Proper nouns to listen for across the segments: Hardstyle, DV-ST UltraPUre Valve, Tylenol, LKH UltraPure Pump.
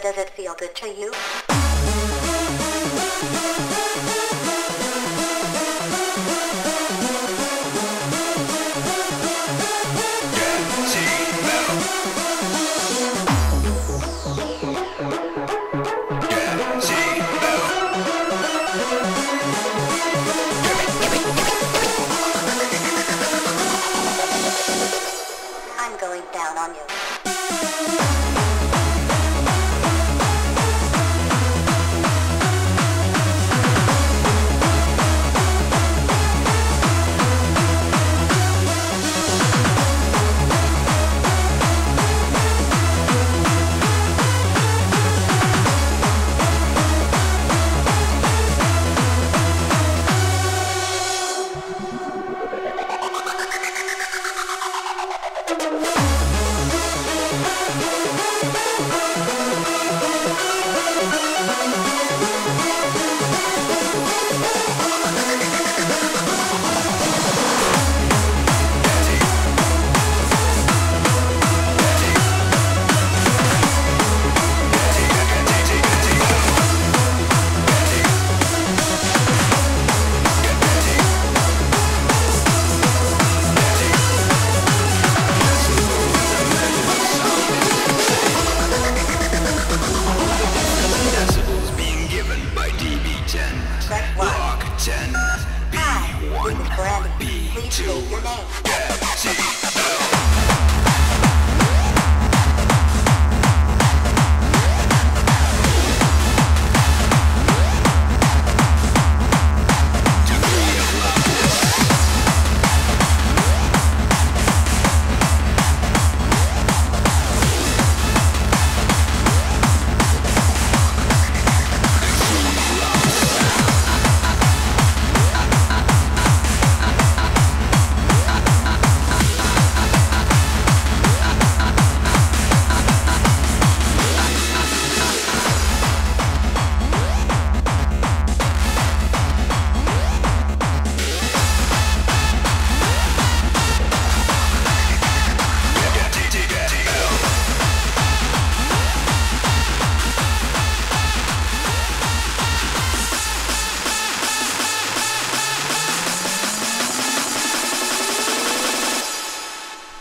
Does it feel good to you? I'm going down on you.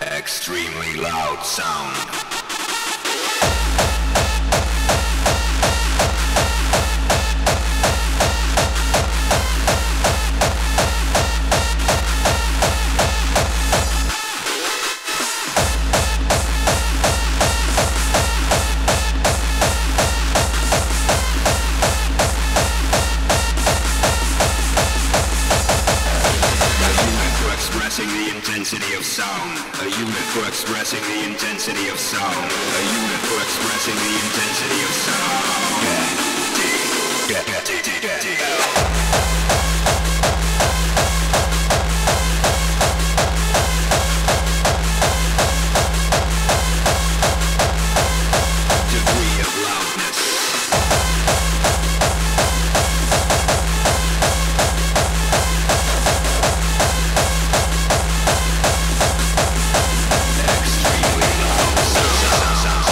Extremely loud sound. A unit for expressing the intensity of sound. A unit for expressing the intensity of sound. Degree of loudness. Sounds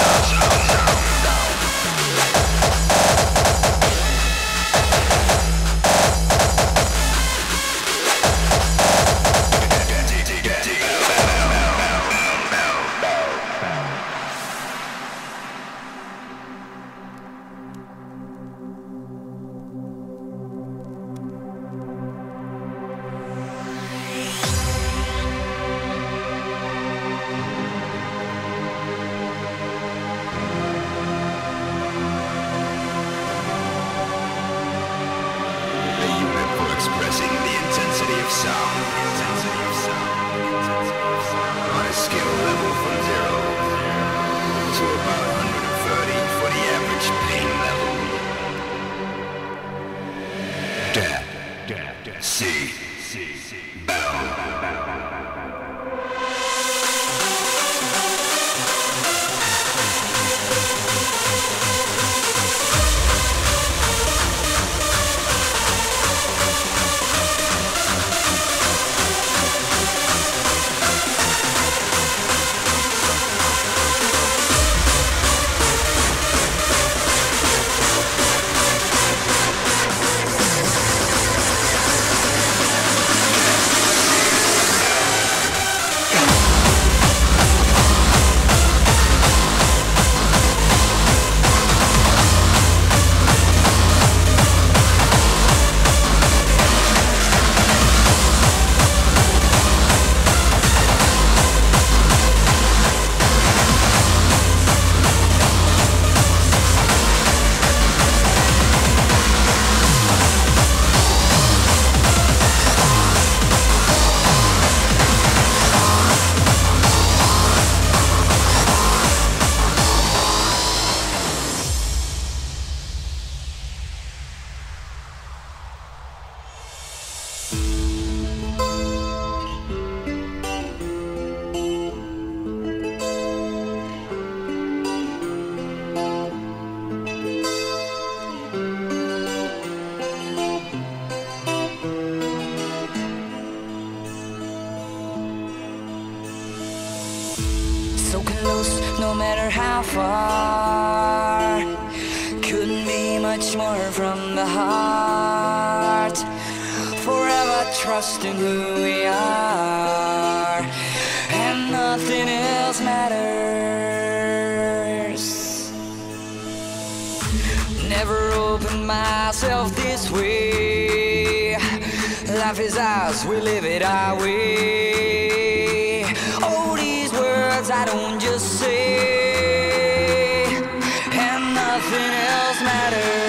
So close, no matter how far, couldn't be much more from the heart. Forever trusting who we are, and nothing else matters. Never opened myself this way. Life is ours, we live it our way. I don't just say, and nothing else matters.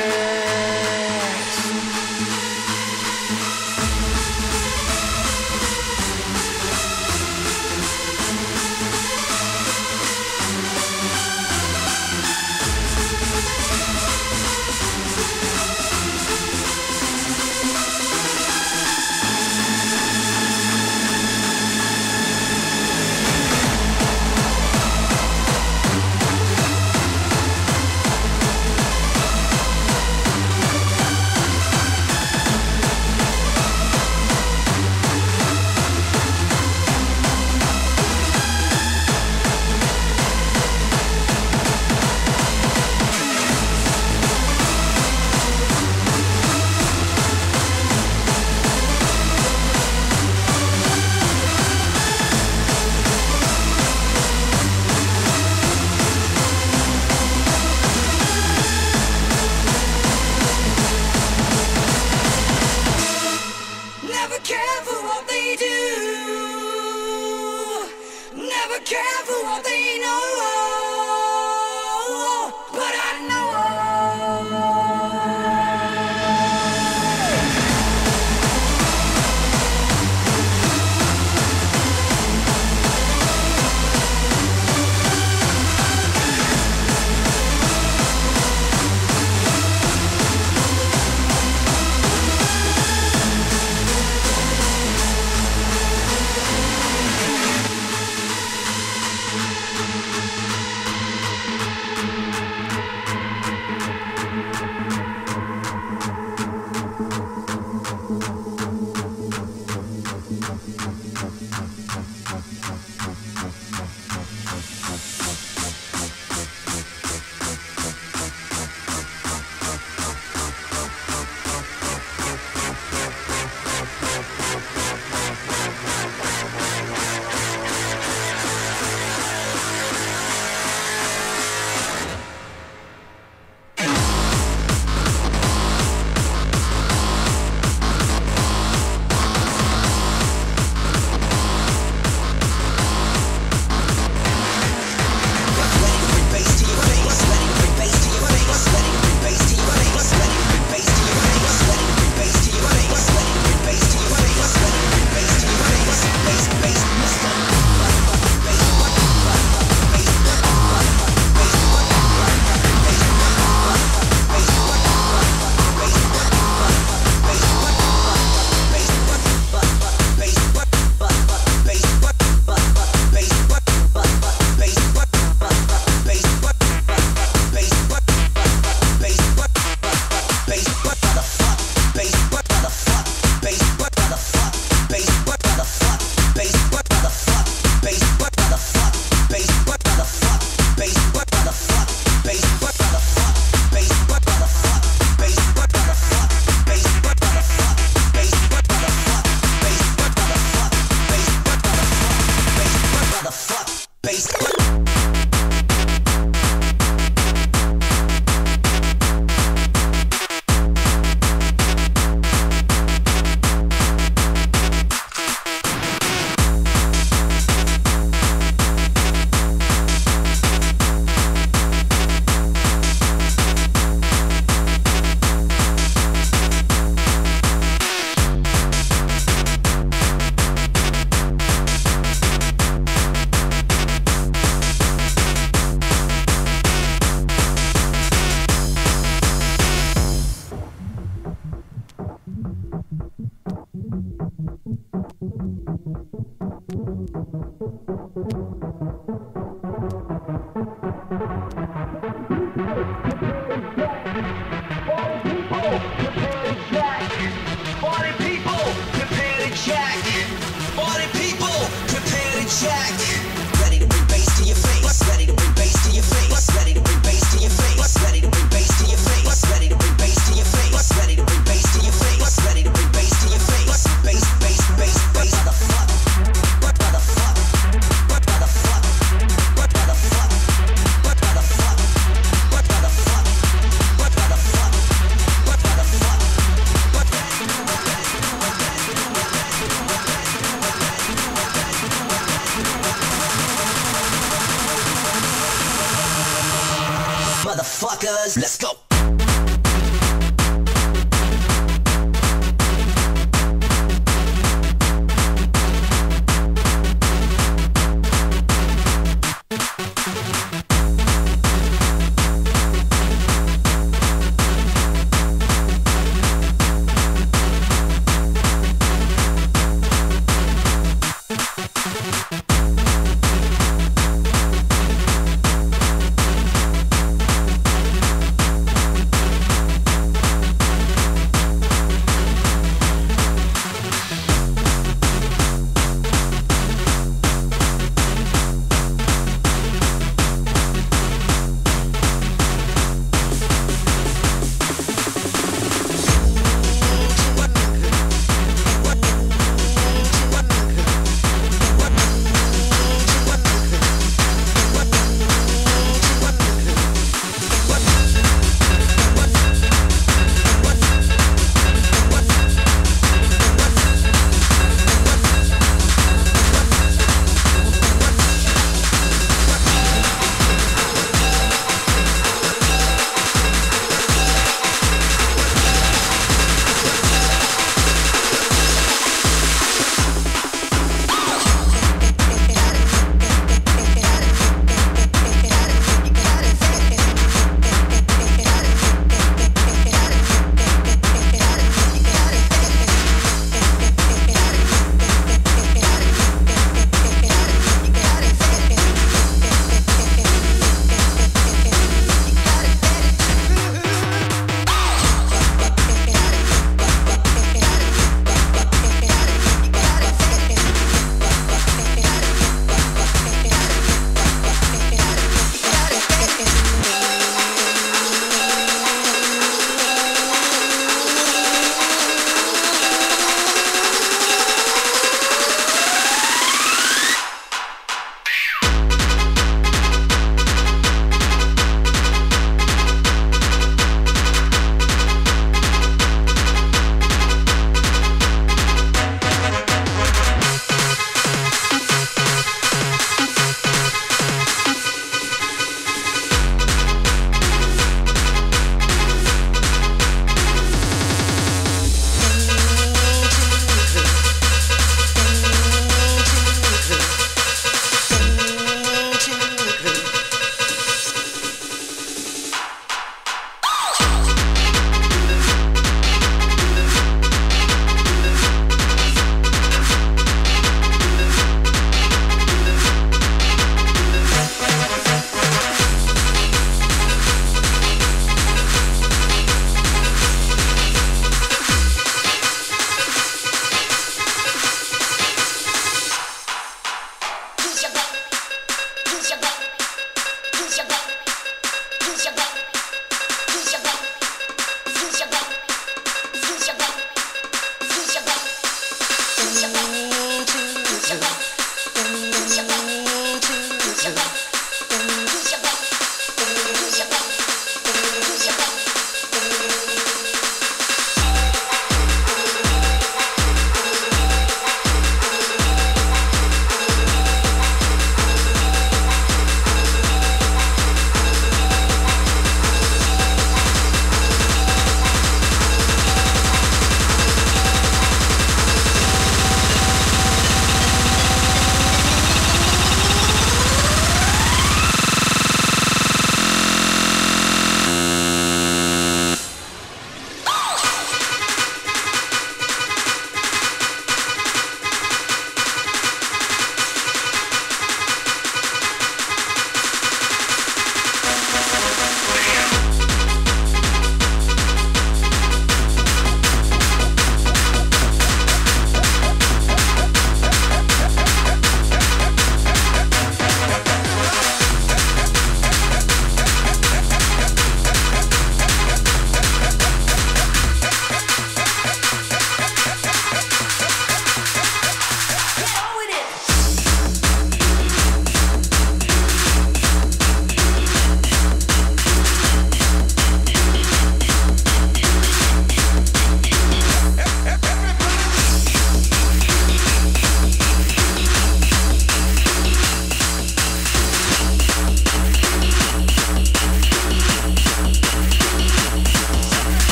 buzz. Let's go.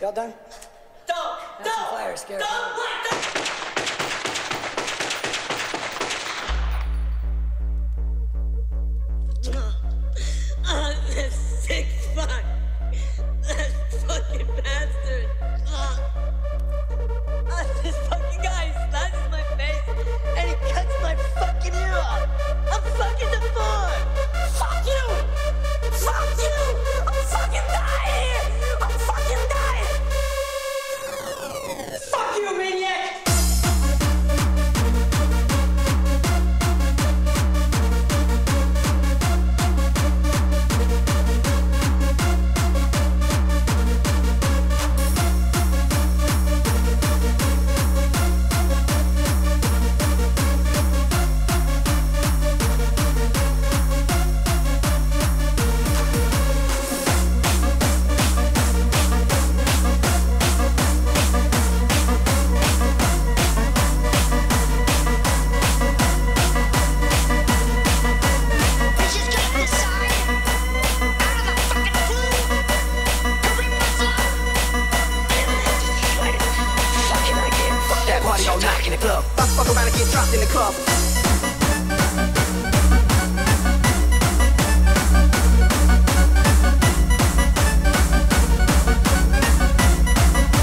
Y'all done? Don't! Fire scared. Don't! Fuck around and get dropped in the club. Get dropped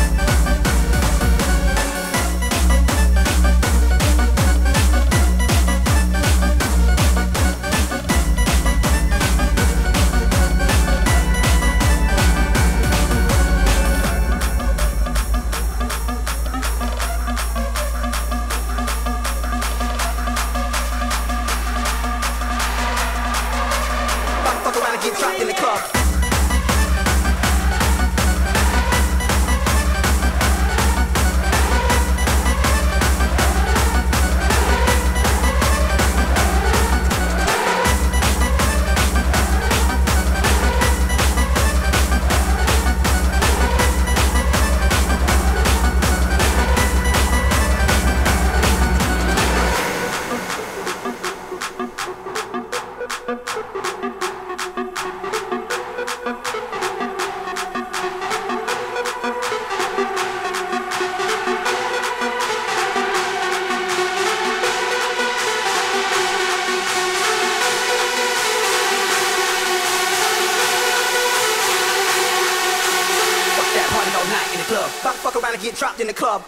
in the club. Club. Fuck around and get dropped in the club.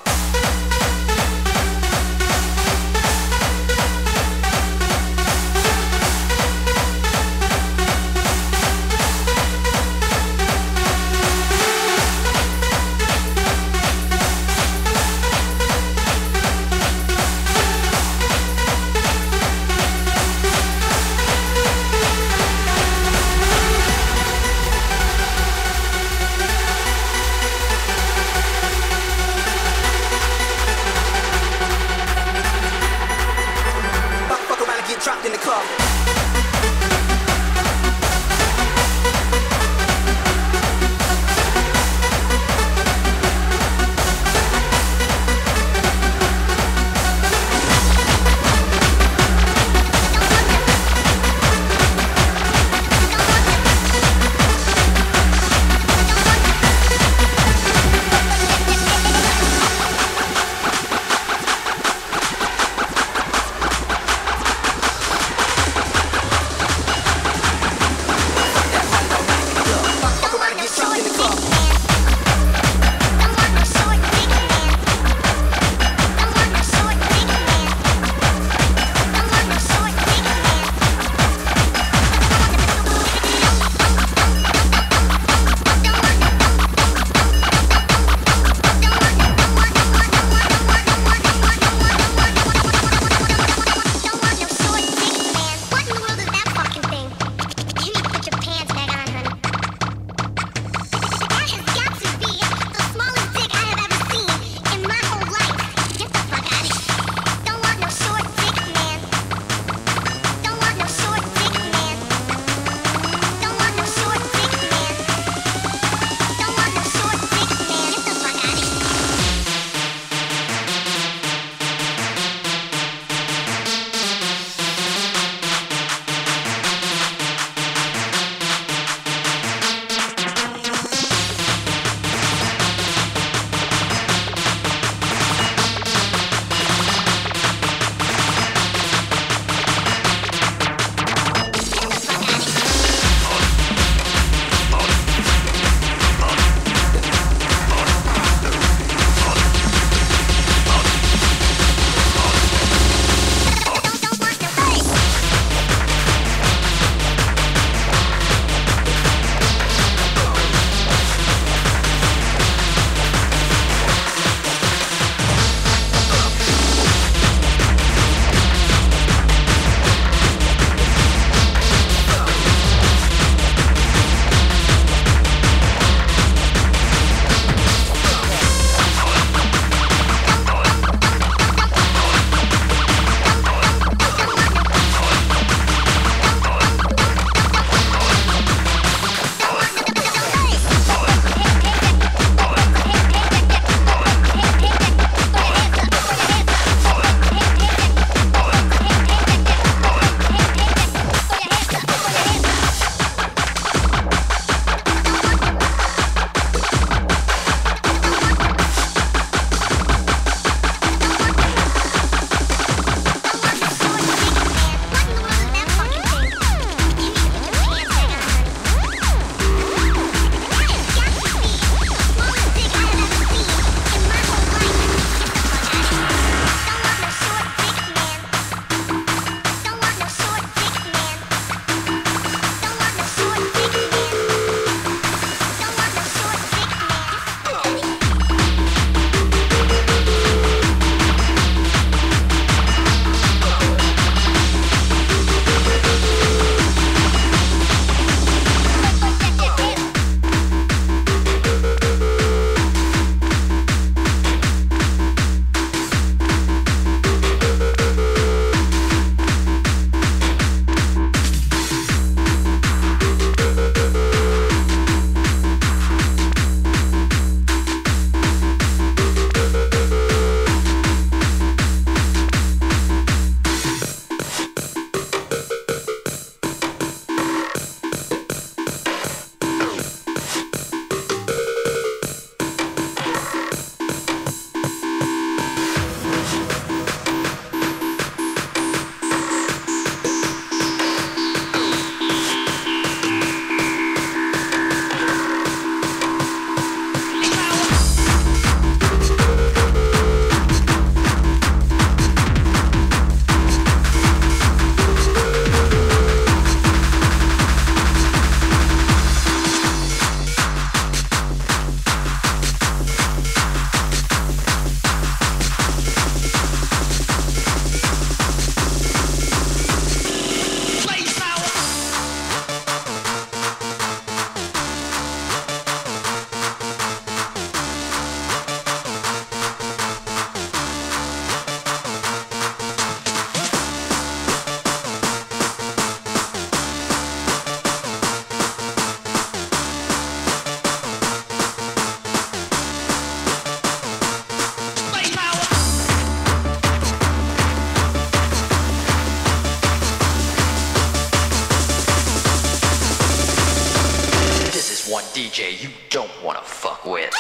DJ you don't want to fuck with.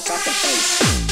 drop the bass.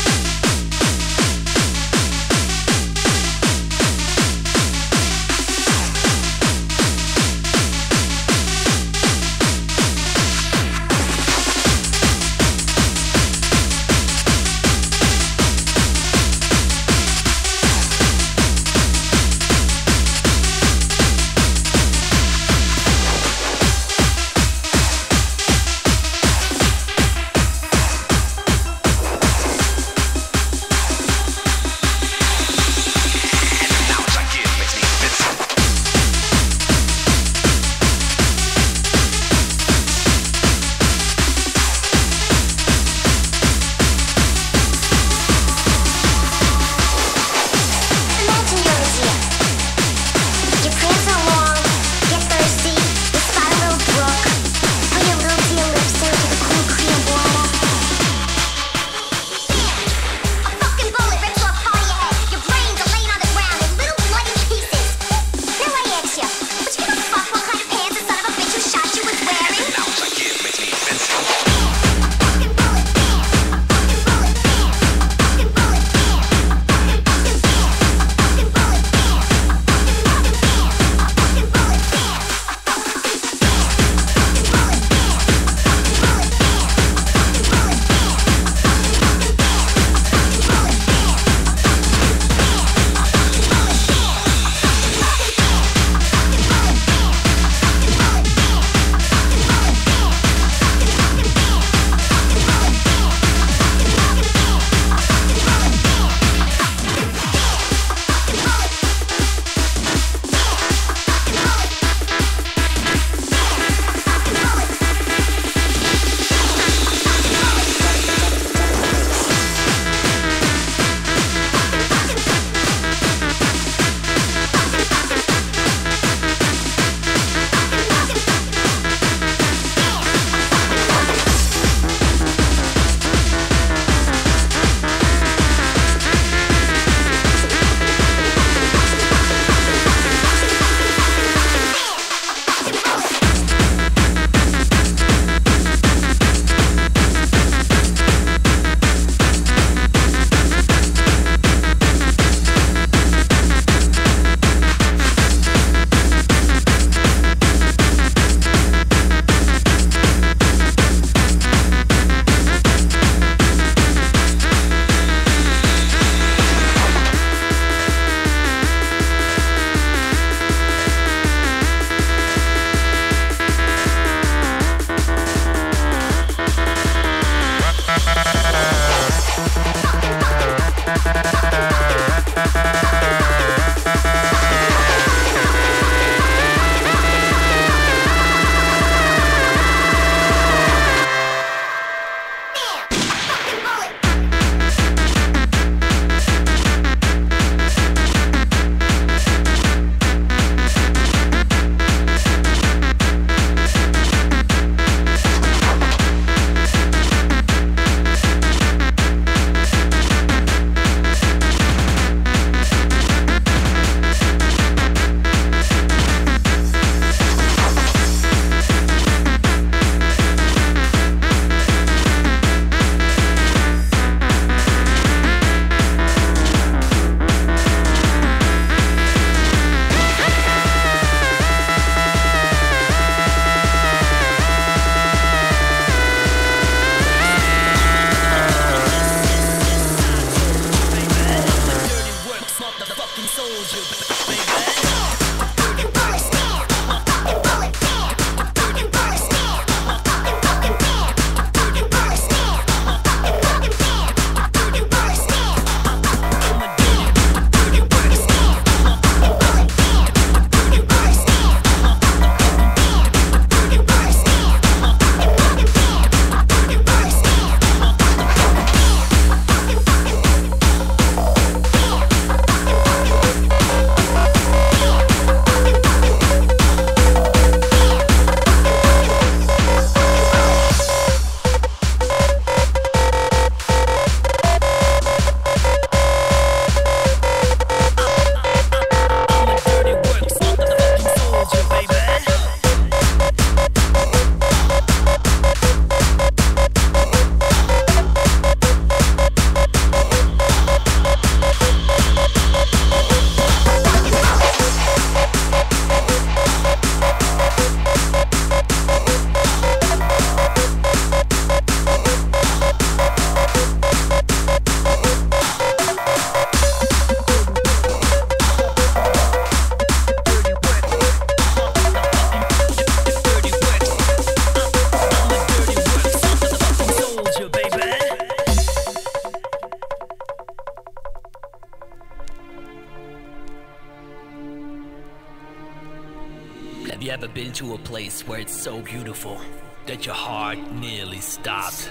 into a place where it's so beautiful that your heart nearly stopped.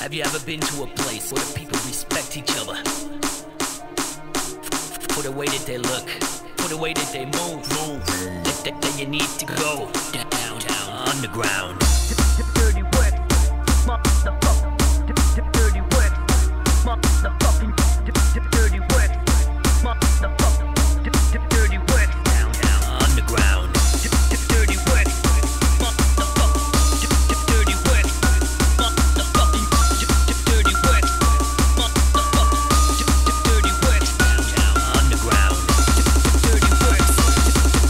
Have you ever been to a place where the people respect each other? For the way that they look, for the way that they move, that you need to go down underground. Dirty work, motherfucker. Dirty work, motherfucking dirty work, motherfucker. Dirty work, down underground. Dirty work, motherfucking dirty work, motherfucking dirty work, motherfucking dirty work, down underground. Dirty work, dirty work,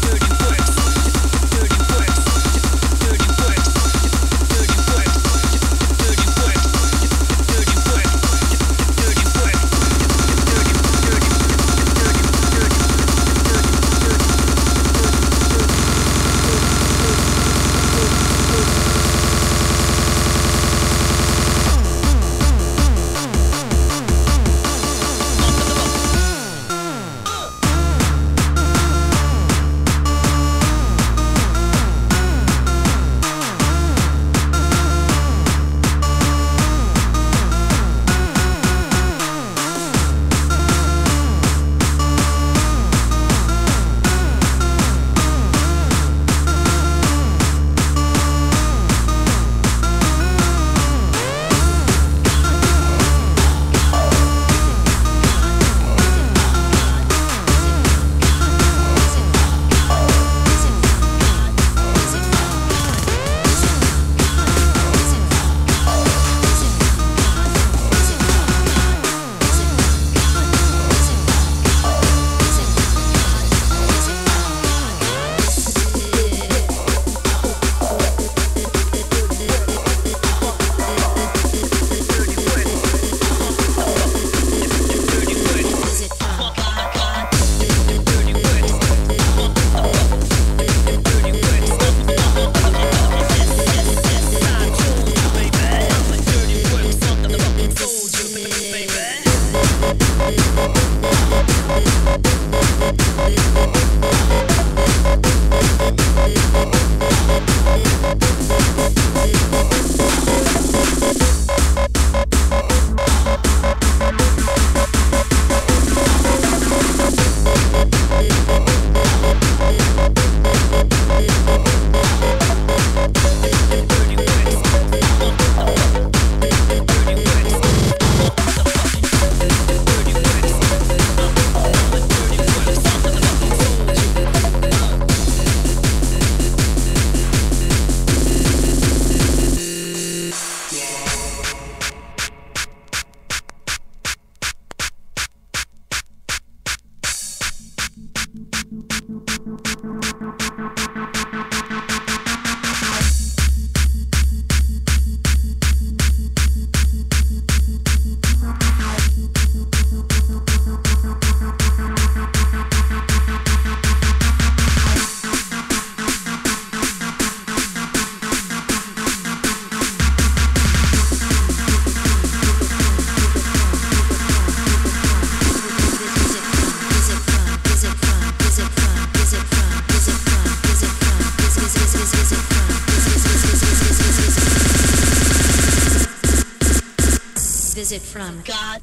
dirty work, dirty work, dirty work, dirty work, dirty work, dirty work, dirty work. Visit from God.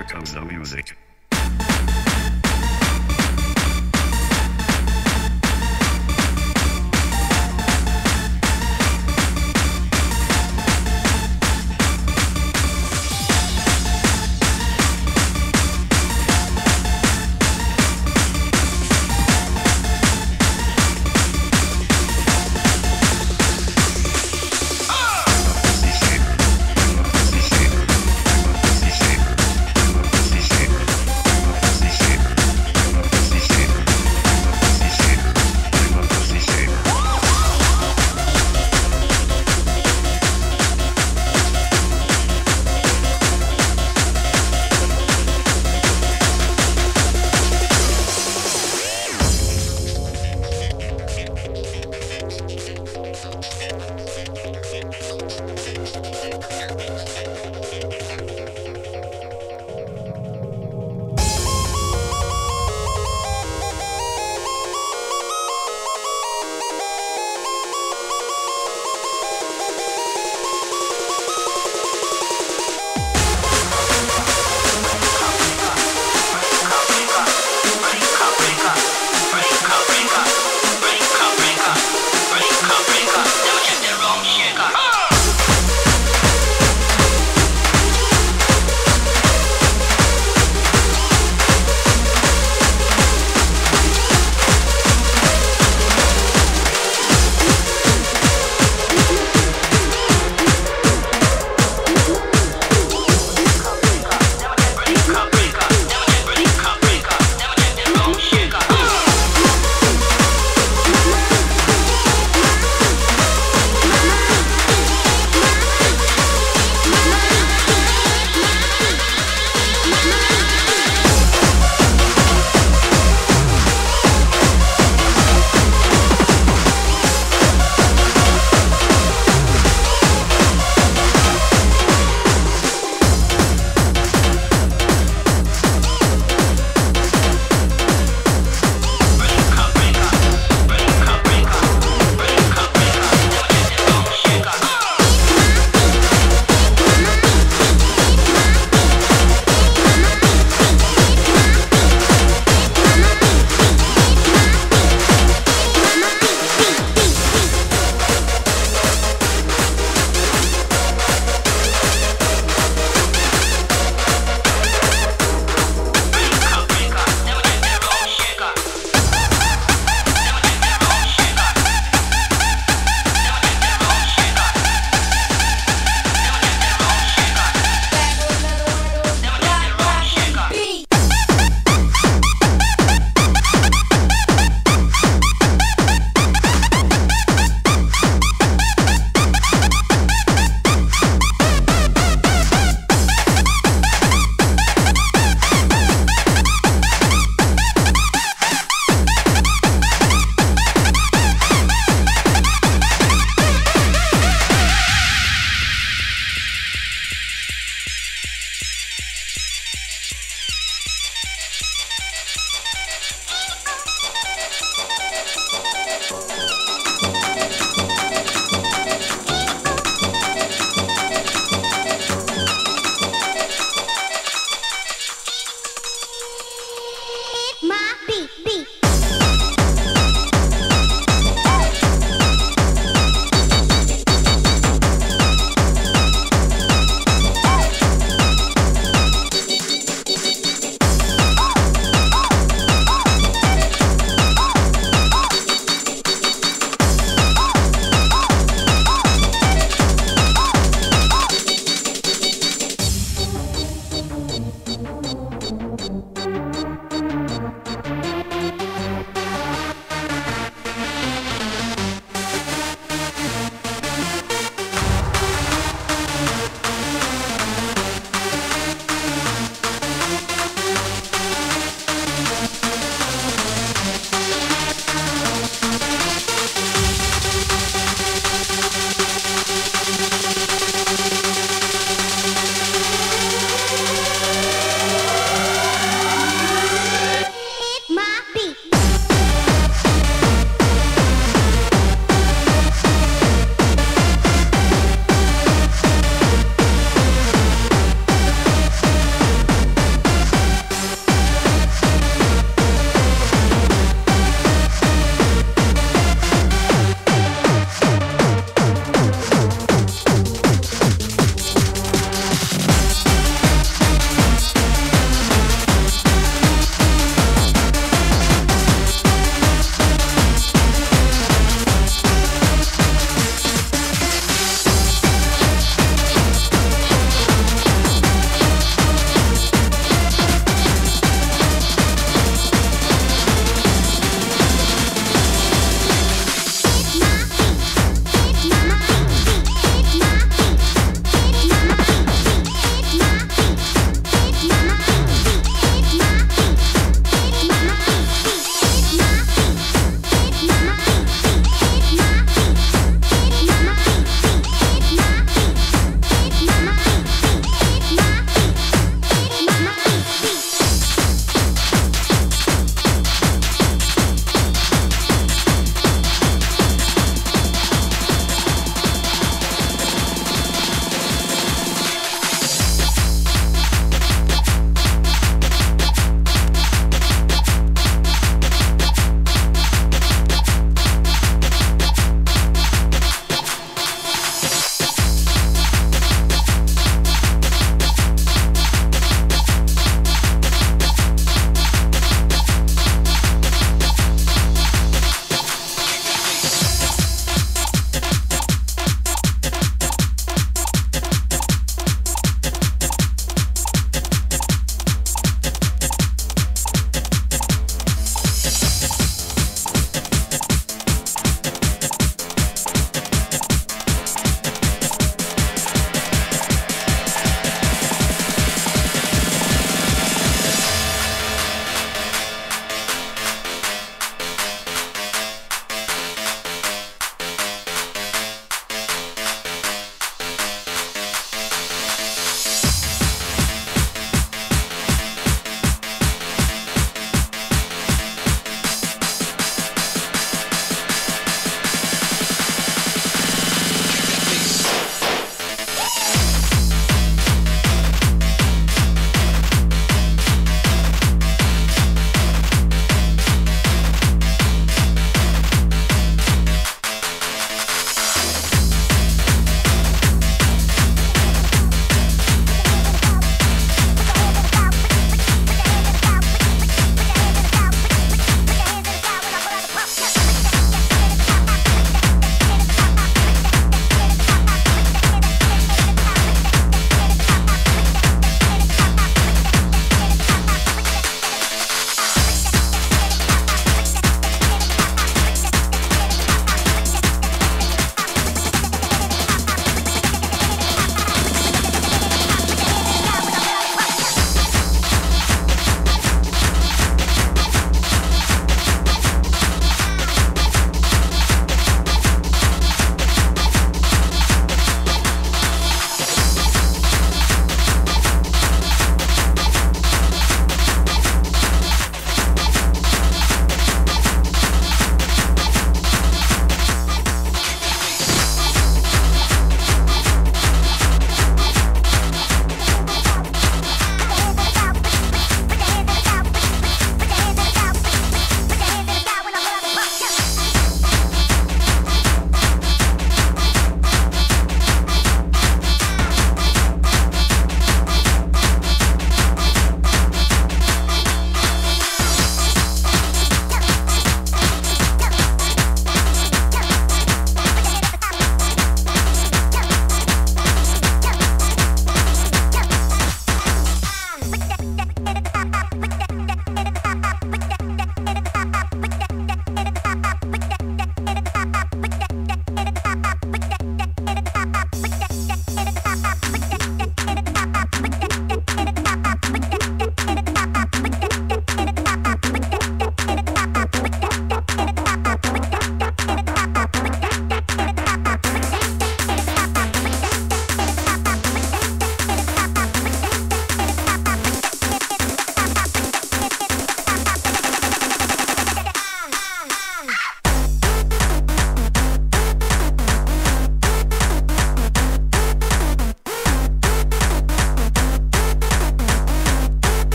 Here comes the music.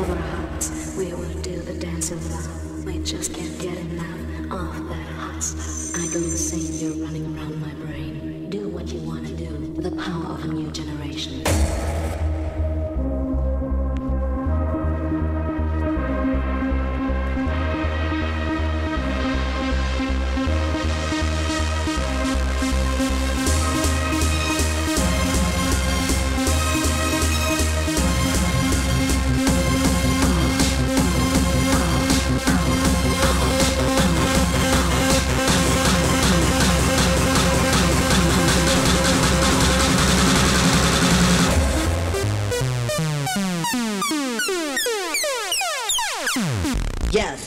our hearts. We will do the dance of love. We just can't get enough of that hot stuff. I don't see you running around my brain. Do what you want to do. The power of a new generation. Yes.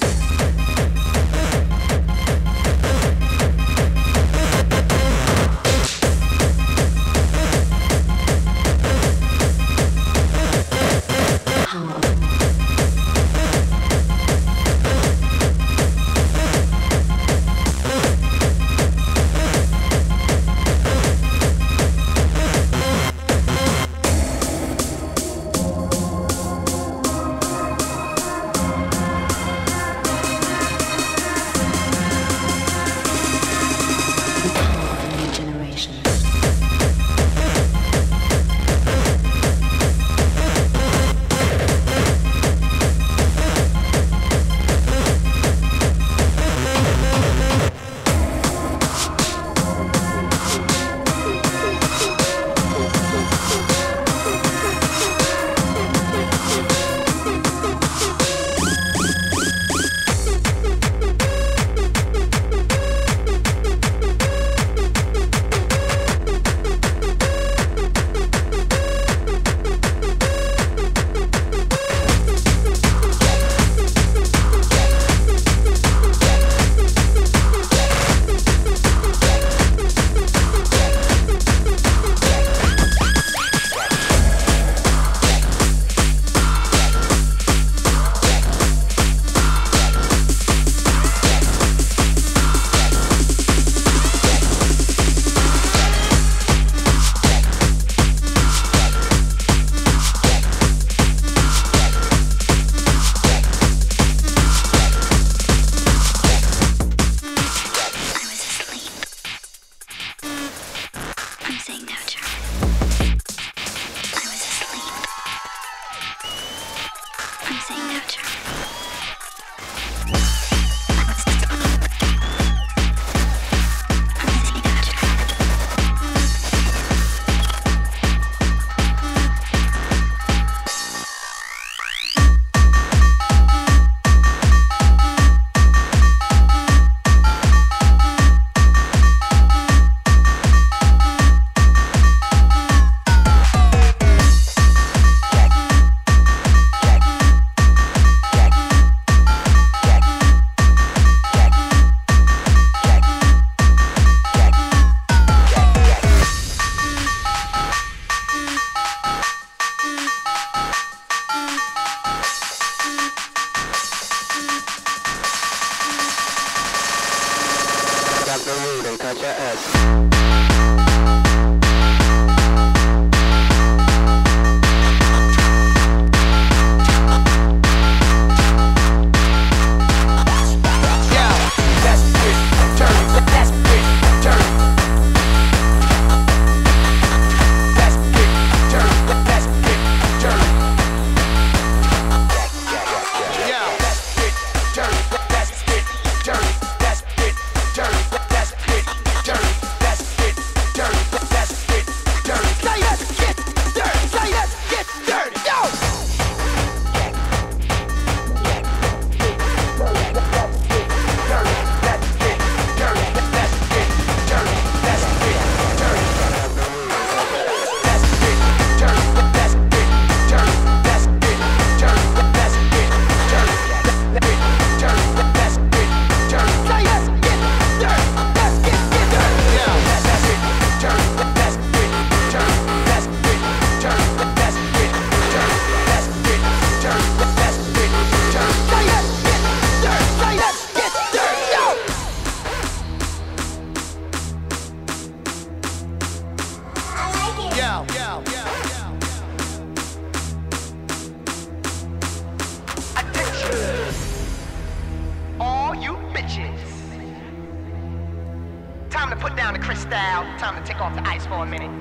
Time to put down the crystal. Time to take off the ice for a minute.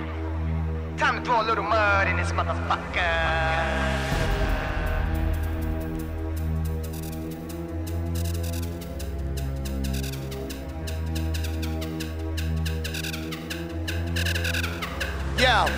Time to throw a little mud in this motherfucker. Yeah.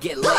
to get laid.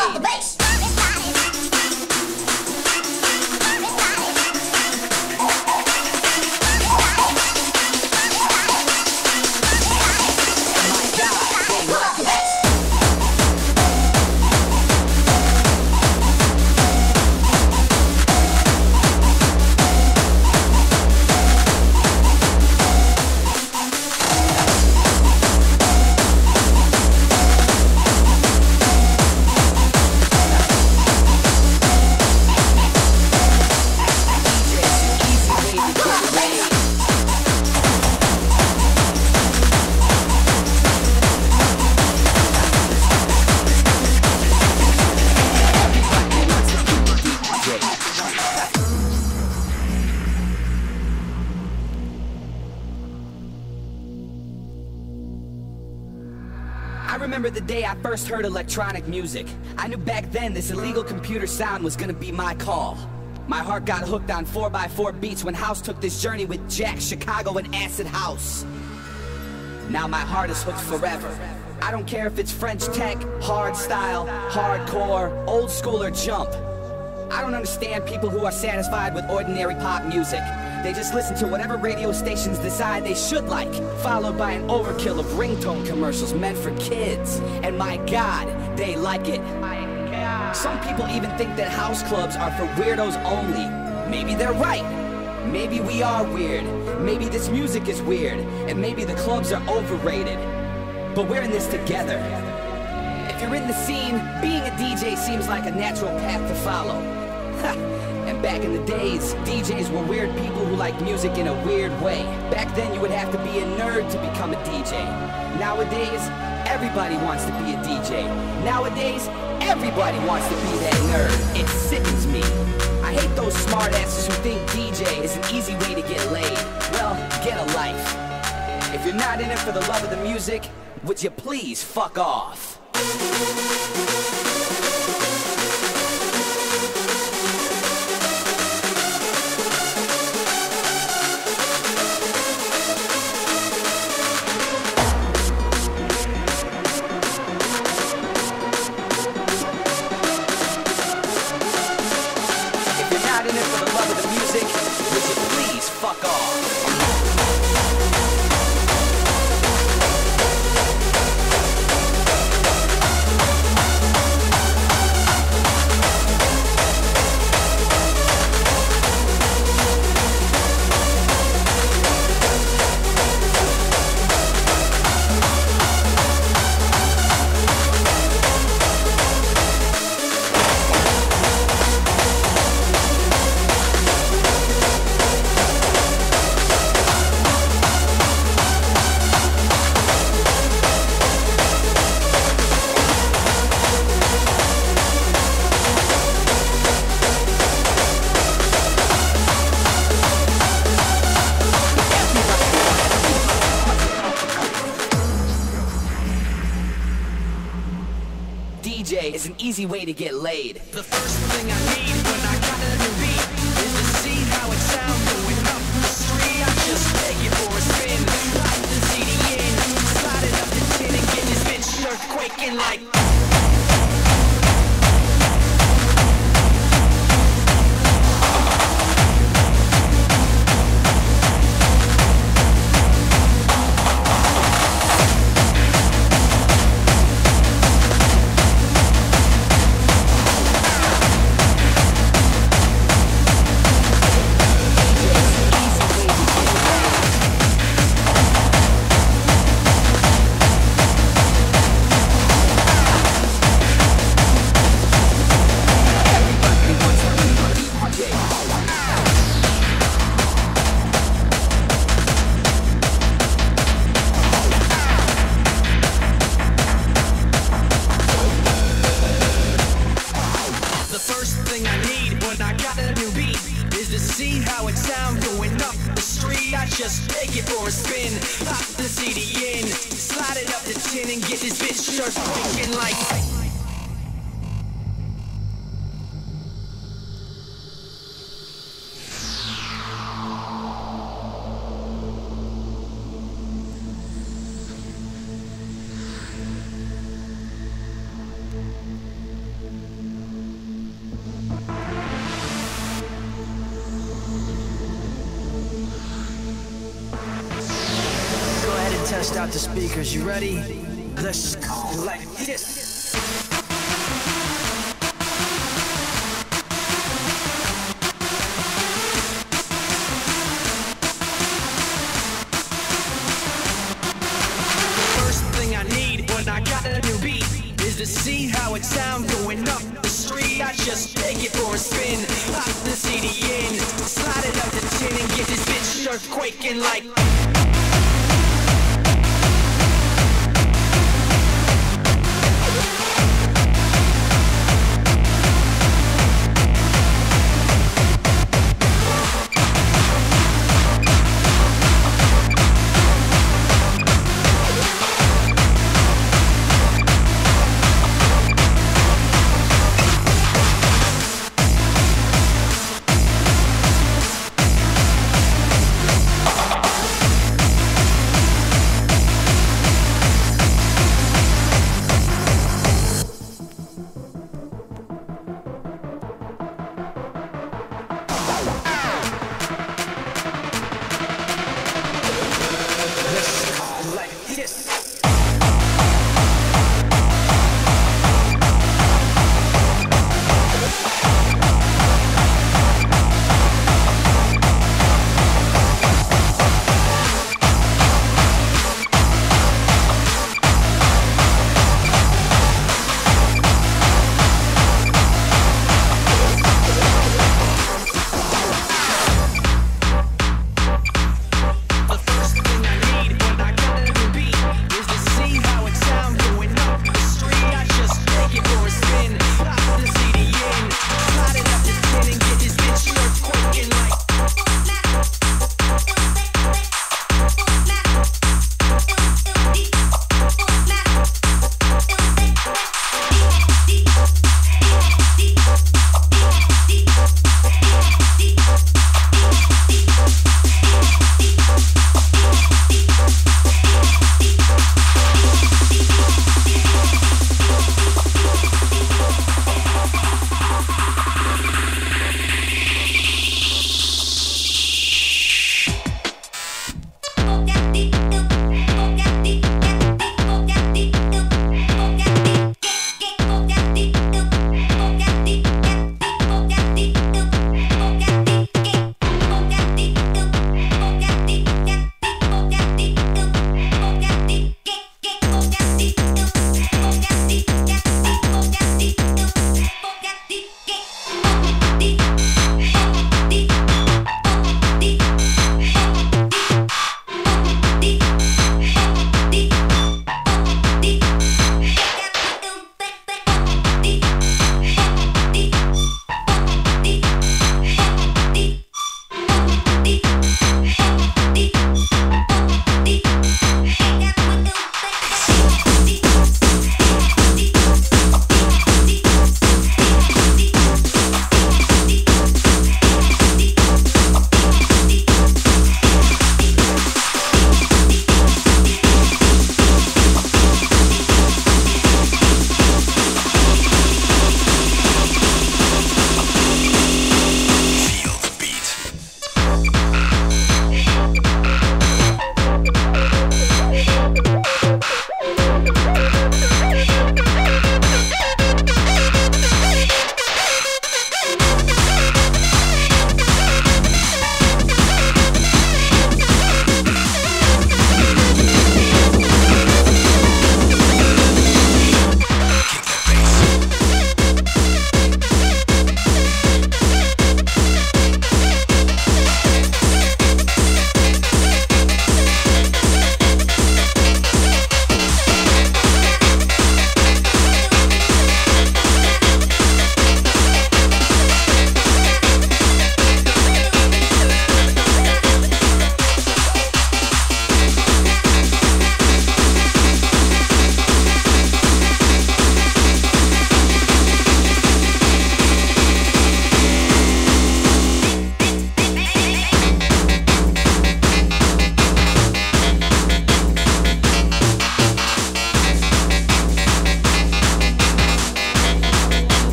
I remember the day I first heard electronic music. I knew back then this illegal computer sound was gonna be my call. My heart got hooked on 4x4 beats when house took this journey with Jack, Chicago, and acid house. Now my heart is hooked forever. I don't care if it's French tech, hardstyle, hardcore, old school, or jump. I don't understand people who are satisfied with ordinary pop music. They just listen to whatever radio stations decide they should like, followed by an overkill of ringtone commercials meant for kids. And my God, they like it. Some people even think that house clubs are for weirdos only. Maybe they're right. Maybe we are weird. Maybe this music is weird. And maybe the clubs are overrated. But we're in this together. If you're in the scene, being a DJ seems like a natural path to follow. And back in the days, DJs were weird people who liked music in a weird way. Back then, you would have to be a nerd to become a DJ. Nowadays, everybody wants to be a DJ. Nowadays, everybody wants to be that nerd. It sickens me. I hate those smartasses who think DJ is an easy way to get laid. Well, get a life. If you're not in it for the love of the music, would you please fuck off? DJ is an easy way to get laid. The first thing I need when I got a new beat is to see how it sounds going up the street. I just take it for a spin, lock the CD in, slide it up to 10 and get this bitch earthquaking like. See how it sound going up the street. I just take it for a spin, pop the CD in, slide it up to 10 and get this bitch shirt thinking like. test out the speakers. You ready? Let's go like this. See how it sound going up the street. I just take it for a spin, pop the CD in, slide it up to 10 and get this bitch earthquaking like.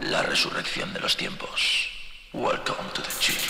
La resurrección de los tiempos. Welcome to the children.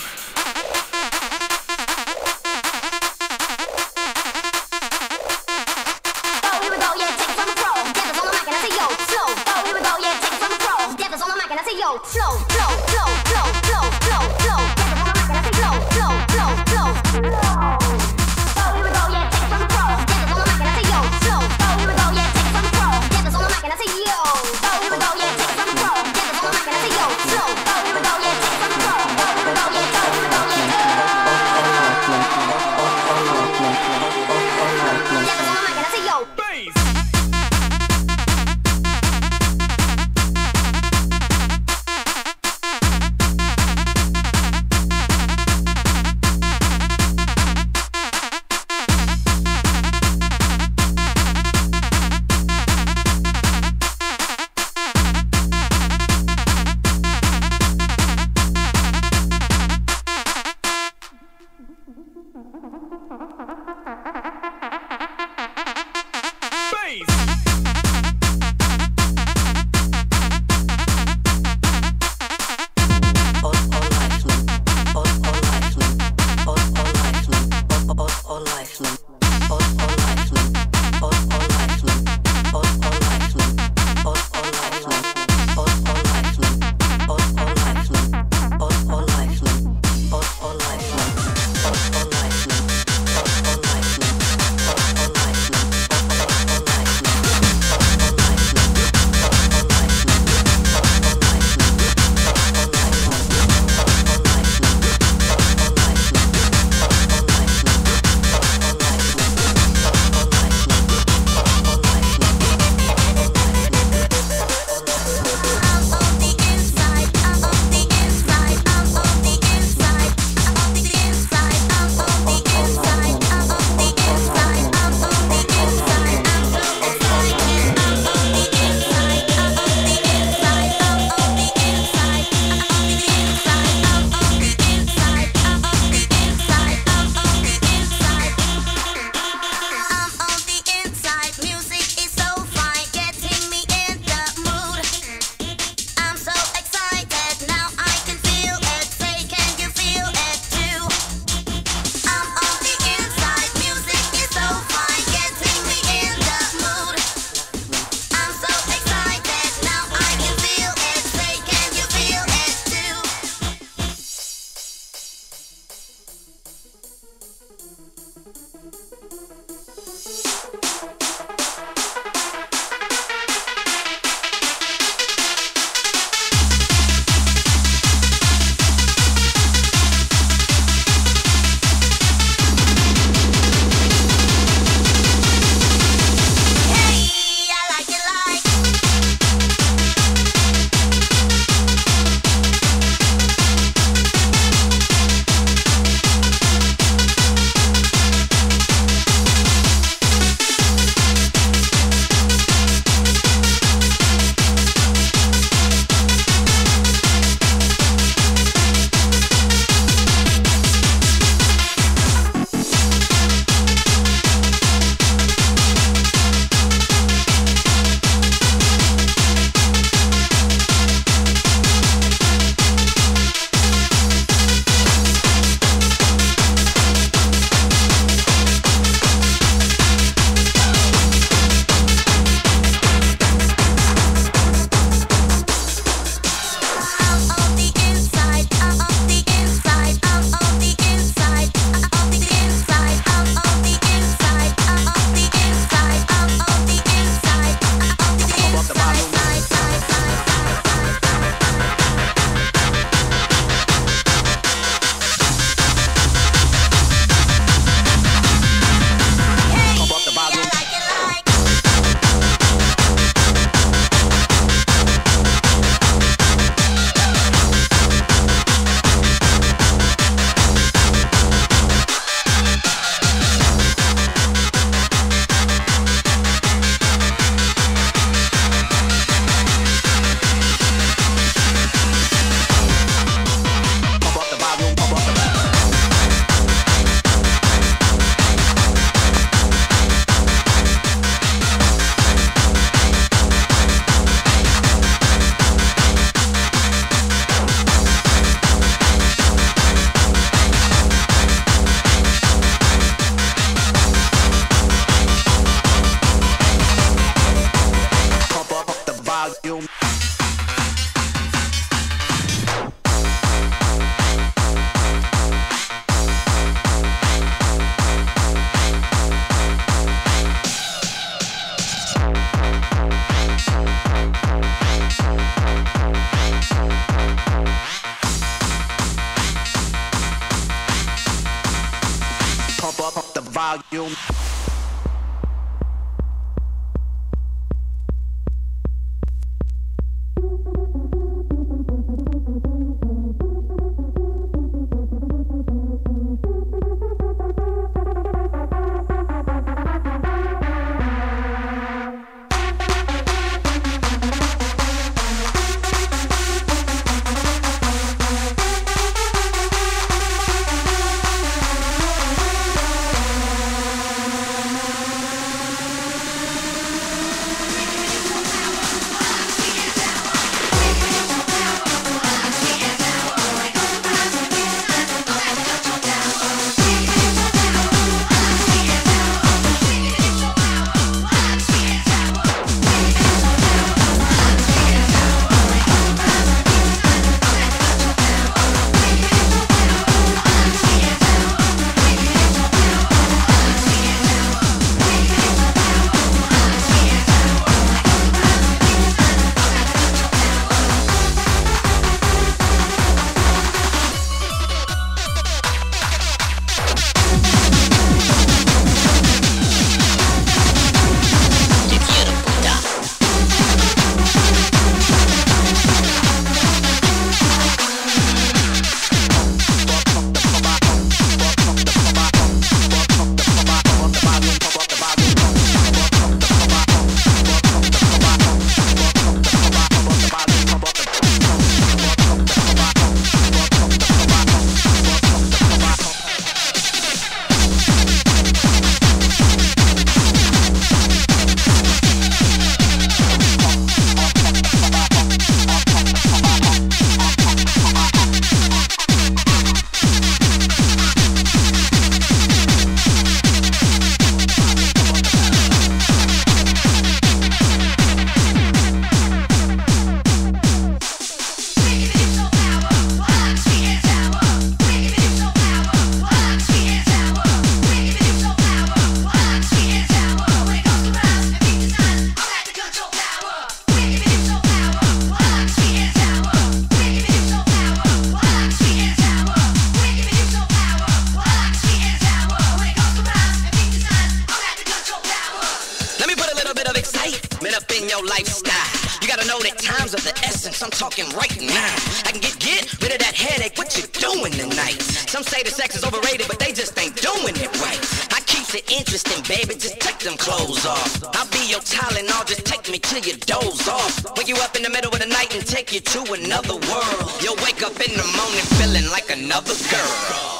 bit of excitement up in your lifestyle. You gotta know that time's of the essence, I'm talking right now. I can get rid of that headache, what you doing tonight? Some say the sex is overrated, but they just ain't doing it right. I keep it interesting, baby, just take them clothes off. I'll be your Tylenol, just take me till you doze off. Wake you up in the middle of the night and take you to another world. You'll wake up in the morning feeling like another girl.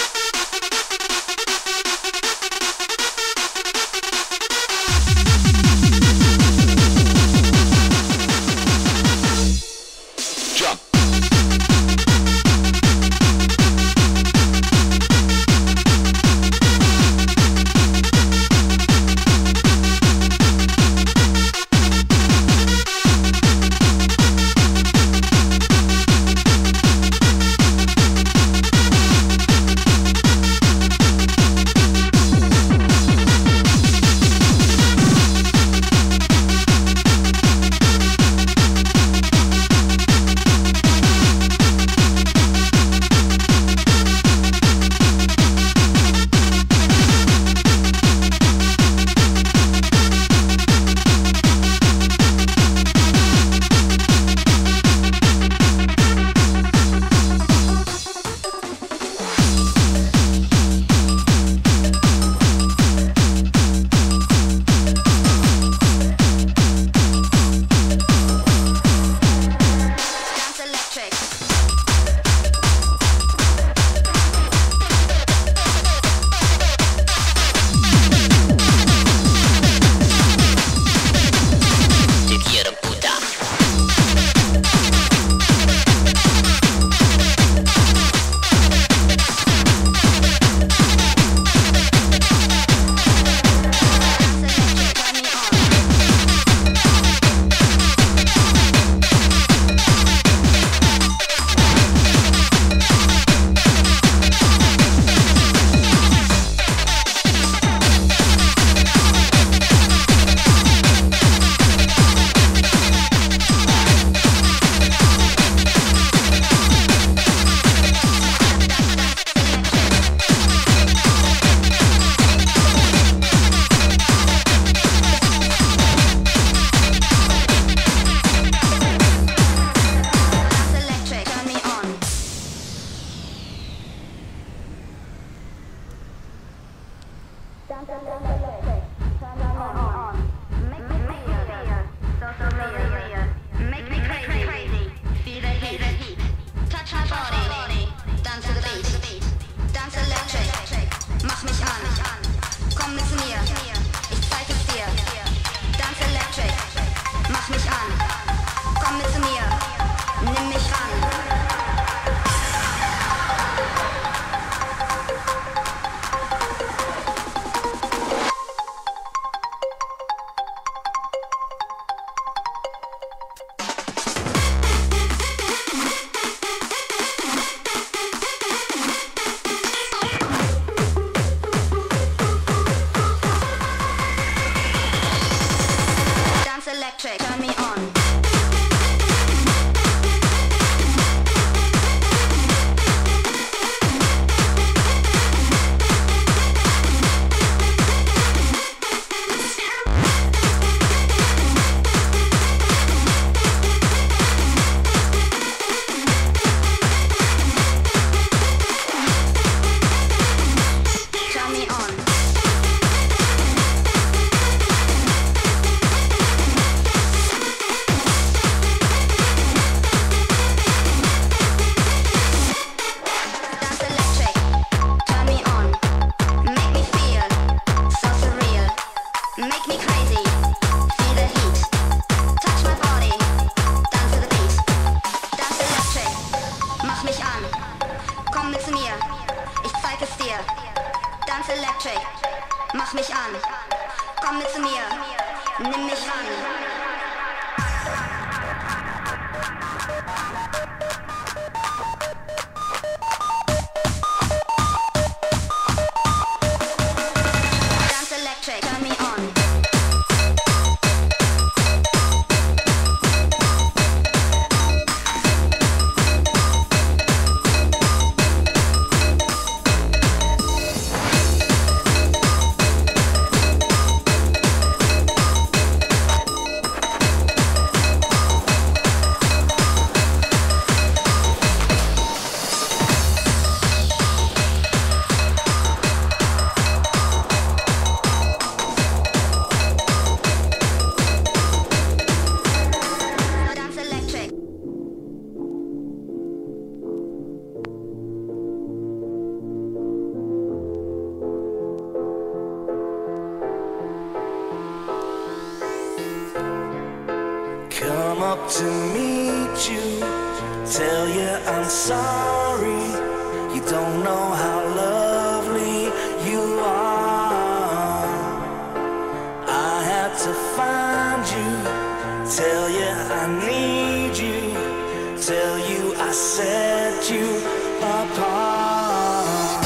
Turn me on. come up to meet you, tell you I'm sorry. You don't know how lovely you are. I had to find you, tell you I need you, tell you I set you apart.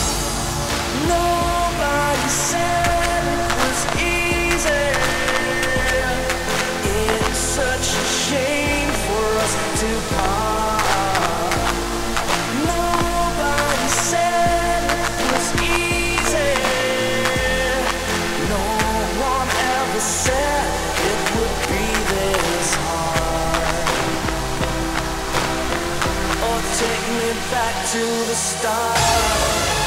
Nobody said back to the start.